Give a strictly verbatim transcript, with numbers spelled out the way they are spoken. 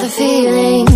the feeling.